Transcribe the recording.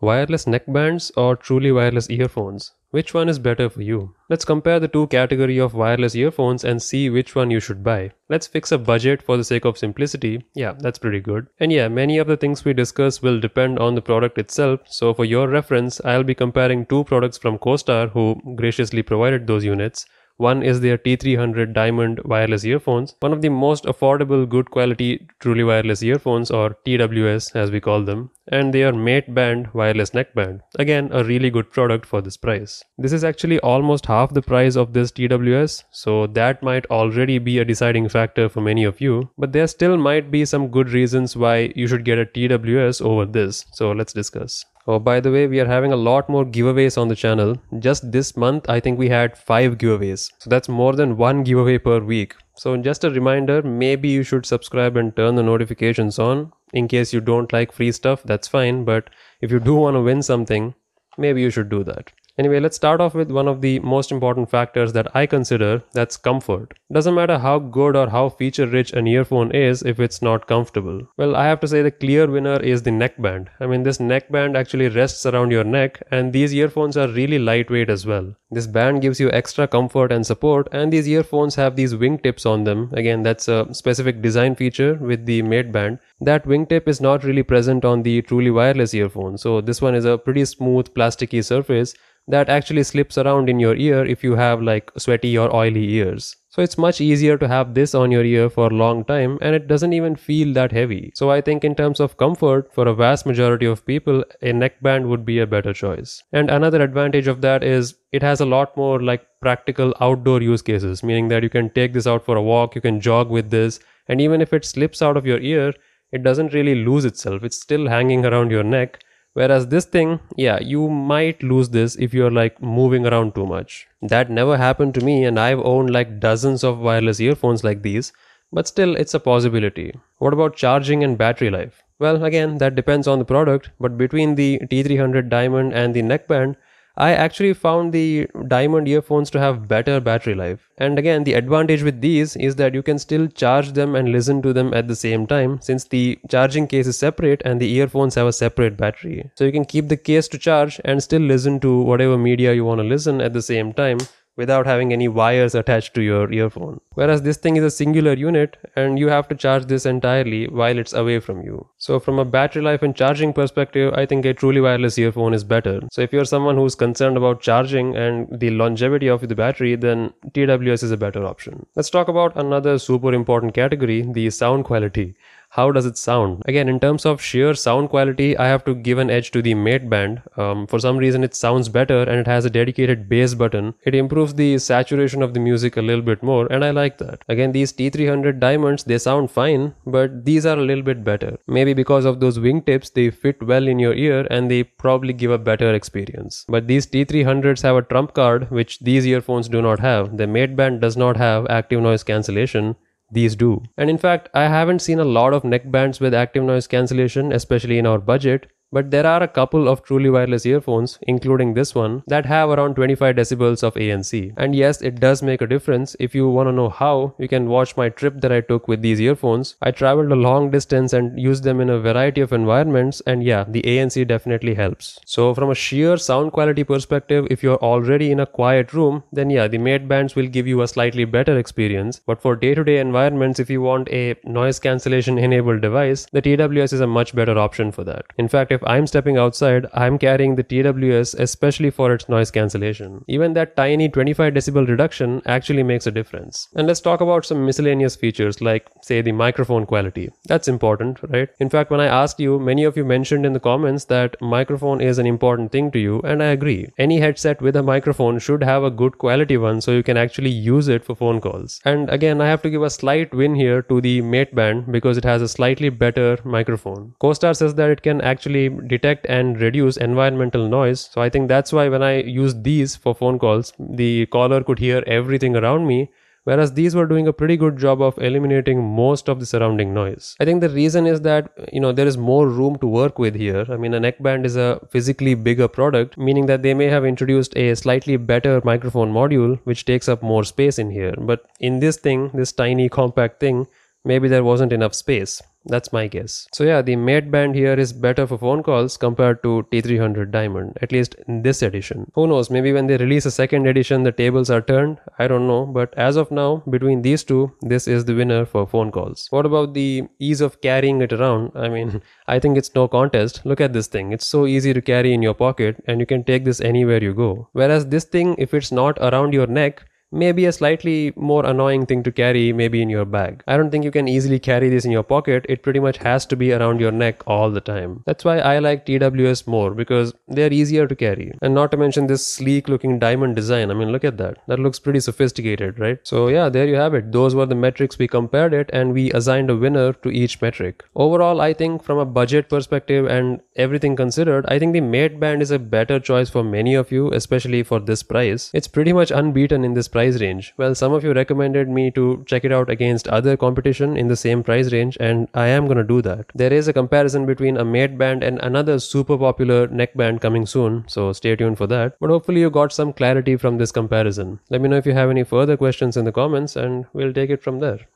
Wireless neckbands or truly wireless earphones? Which one is better for you? Let's compare the two categories of wireless earphones and see which one you should buy. Let's fix a budget for the sake of simplicity. Yeah, that's pretty good. And yeah, many of the things we discuss will depend on the product itself. So for your reference, I'll be comparing two products from CoStar who graciously provided those units. One is their T300 Diamond wireless earphones, one of the most affordable, good quality, truly wireless earphones, or TWS as we call them, and their Mate Band wireless neckband. Again, a really good product for this price. This is actually almost half the price of this TWS, so that might already be a deciding factor for many of you, but there still might be some good reasons why you should get a TWS over this, so let's discuss. Oh, by the way, we are having a lot more giveaways on the channel. Just this month, I think we had 5 giveaways. So that's more than one giveaway per week. So just a reminder, maybe you should subscribe and turn the notifications on. In case you don't like free stuff, that's fine. But if you do want to win something, maybe you should do that. Anyway, let's start off with one of the most important factors that I consider, that's comfort. Doesn't matter how good or how feature-rich an earphone is if it's not comfortable. Well, I have to say the clear winner is the neckband. I mean, this neckband actually rests around your neck, and these earphones are really lightweight as well. This band gives you extra comfort and support, and these earphones have these wingtips on them. Again, that's a specific design feature with the Mate Band. That wingtip is not really present on the truly wireless earphone, so this one is a pretty smooth, plasticky surface that actually slips around in your ear if you have like sweaty or oily ears. So it's much easier to have this on your ear for a long time, and it doesn't even feel that heavy. So I think in terms of comfort, for a vast majority of people, a neckband would be a better choice. And another advantage of that is it has a lot more like practical outdoor use cases, meaning that you can take this out for a walk, you can jog with this, and even if it slips out of your ear, it doesn't really lose itself. It's still hanging around your neck. Whereas this thing, yeah, you might lose this if you're like moving around too much. That never happened to me, and I've owned like dozens of wireless earphones like these, but still it's a possibility. What about charging and battery life? Well, again, that depends on the product, but between the T300 Diamond and the neckband, I actually found the Diamond earphones to have better battery life. And again, the advantage with these is that you can still charge them and listen to them at the same time, since the charging case is separate and the earphones have a separate battery. So you can keep the case to charge and still listen to whatever media you want to listen at the same time, without having any wires attached to your earphone. Whereas this thing is a singular unit, and you have to charge this entirely while it's away from you. So from a battery life and charging perspective, I think a truly wireless earphone is better. So if you're someone who's concerned about charging and the longevity of the battery, then TWS is a better option. Let's talk about another super important category, the sound quality. How does it sound? Again, in terms of sheer sound quality, I have to give an edge to the Mate Band. For some reason, it sounds better, and it has a dedicated bass button. It improves the saturation of the music a little bit more, and I like that. Again, these T300 Diamonds, they sound fine, but these are a little bit better. Maybe because of those wingtips, they fit well in your ear, and they probably give a better experience. But these T300s have a trump card, which these earphones do not have. The Mate Band does not have active noise cancellation. These do. And in fact, I haven't seen a lot of neck bands with active noise cancellation, especially in our budget, but there are a couple of truly wireless earphones, including this one, that have around 25 decibels of ANC. And yes, it does make a difference. If you want to know how, you can watch my trip that I took with these earphones. I traveled a long distance and used them in a variety of environments, and yeah, the ANC definitely helps. So from a sheer sound quality perspective, if you're already in a quiet room, then yeah, the Mate Bands will give you a slightly better experience. But for day-to-day environments, if you want a noise cancellation enabled device, the TWS is a much better option for that. In fact, if I'm stepping outside, I'm carrying the TWS especially for its noise cancellation. Even that tiny 25 decibel reduction actually makes a difference. And let's talk about some miscellaneous features like, say, the microphone quality. That's important, right? In fact, when I asked you, many of you mentioned in the comments that microphone is an important thing to you, and I agree. Any headset with a microphone should have a good quality one so you can actually use it for phone calls. And again, I have to give a slight win here to the Mate Band because it has a slightly better microphone. CoStar says that it can actually detect and reduce environmental noise, so I think that's why when I used these for phone calls, the caller could hear everything around me, whereas these were doing a pretty good job of eliminating most of the surrounding noise. I think the reason is that, you know, there is more room to work with here. I mean, a neckband is a physically bigger product, meaning that they may have introduced a slightly better microphone module, which takes up more space in here. But in this thing, this tiny compact thing, Maybe there wasn't enough space. That's my guess. So yeah, the Mate Band here is better for phone calls compared to T300 Diamond, at least in this edition. Who knows, maybe when they release a second edition, the tables are turned. I don't know, but as of now, between these two, this is the winner for phone calls. What about the ease of carrying it around? I mean, I think it's no contest. Look at this thing. It's so easy to carry in your pocket and you can take this anywhere you go. Whereas this thing, if it's not around your neck, maybe a slightly more annoying thing to carry, maybe in your bag. I don't think you can easily carry this in your pocket. It pretty much has to be around your neck all the time. That's why I like TWS more, because they're easier to carry. And not to mention this sleek looking diamond design. I mean, look at that. That looks pretty sophisticated, right? So yeah, there you have it. Those were the metrics we compared it, and we assigned a winner to each metric. Overall, I think from a budget perspective and everything considered, I think the Mate Band is a better choice for many of you, especially for this price. It's pretty much unbeaten in this price range. Well, some of you recommended me to check it out against other competition in the same price range, and I am gonna do that. There is a comparison between a Mate Band and another super popular neckband coming soon, so stay tuned for that. But hopefully you got some clarity from this comparison. Let me know if you have any further questions in the comments, and we'll take it from there.